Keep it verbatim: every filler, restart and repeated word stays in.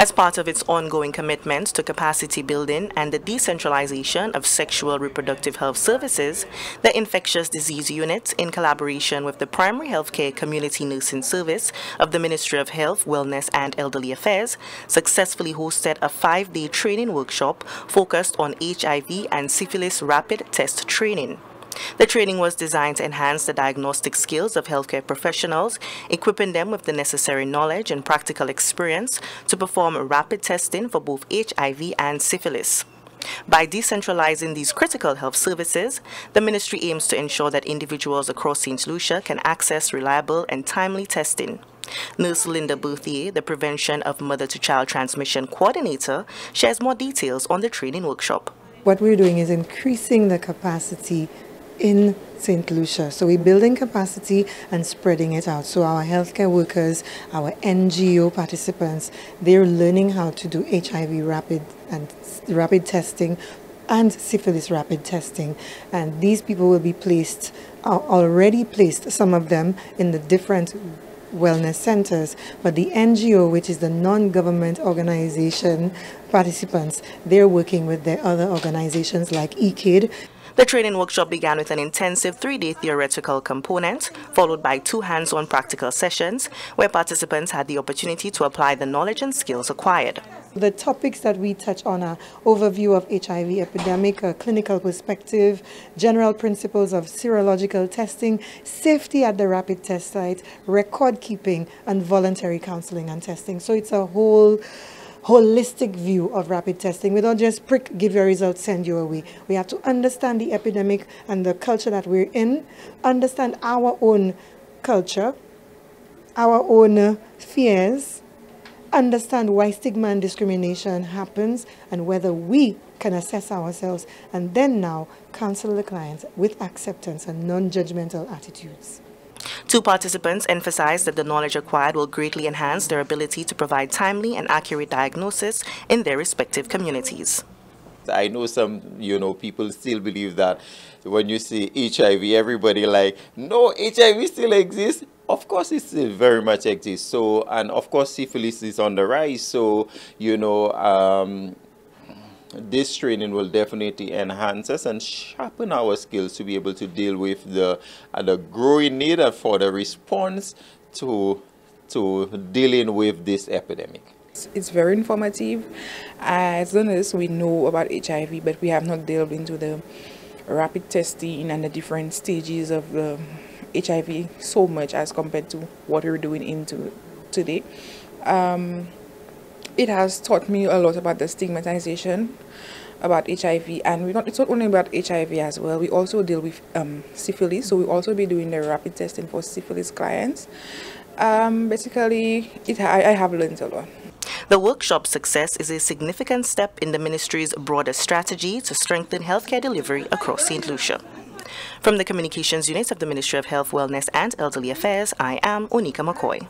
as part of its ongoing commitments to capacity building and the decentralization of sexual reproductive health services, the Infectious Disease Unit, in collaboration with the Primary Healthcare Community Nursing Service of the Ministry of Health, Wellness, and Elderly Affairs, successfully hosted a five-day training workshop focused on H I V and syphilis rapid test training. The training was designed to enhance the diagnostic skills of healthcare professionals, equipping them with the necessary knowledge and practical experience to perform rapid testing for both H I V and syphilis. By decentralizing these critical health services, the ministry aims to ensure that individuals across Saint Lucia can access reliable and timely testing. Nurse Linda Berthier, the Prevention of Mother-to-Child Transmission Coordinator, shares more details on the training workshop. What we're doing is increasing the capacity in Saint Lucia. So we're building capacity and spreading it out. So our healthcare workers, our N G O participants, they're learning how to do H I V rapid and rapid testing and syphilis rapid testing. And these people will be placed, are already placed, some of them, in the different wellness centers, but the N G O, which is the non-government organization participants, they're working with their other organizations like E K I D. The training workshop began with an intensive three-day theoretical component, followed by two hands-on practical sessions where participants had the opportunity to apply the knowledge and skills acquired. The topics that we touch on are overview of H I V epidemic, a clinical perspective, general principles of serological testing, safety at the rapid test site, record keeping, and voluntary counseling and testing. So it's a whole holistic view of rapid testing. We don't just prick, give your results, send you away. We have to understand the epidemic and the culture that we're in, understand our own culture, our own uh, fears, understand why stigma and discrimination happens and whether we can assess ourselves, and then now counsel the clients with acceptance and non-judgmental attitudes. Two participants emphasized that the knowledge acquired will greatly enhance their ability to provide timely and accurate diagnosis in their respective communities. I know some, you know, people still believe that when you see H I V, everybody like, no, H I V still exists. Of course, it still very much exists. So, and of course, syphilis is on the rise. So, you know, um, this training will definitely enhance us and sharpen our skills to be able to deal with the, uh, the growing need for the response to, to dealing with this epidemic. It's very informative. As journalists, we know about H I V, but we have not delved into the rapid testing and the different stages of the H I V so much as compared to what we're doing into today. Um, it has taught me a lot about the stigmatization about H I V, and we're not, it's not only about H I V as well. We also deal with um, syphilis, so we'll also be doing the rapid testing for syphilis clients. Um, basically, it, I, I have learned a lot. The workshop's success is a significant step in the ministry's broader strategy to strengthen healthcare delivery across Saint Lucia. From the Communications Unit of the Ministry of Health, Wellness, and Elderly Affairs, I am Onika McCoy.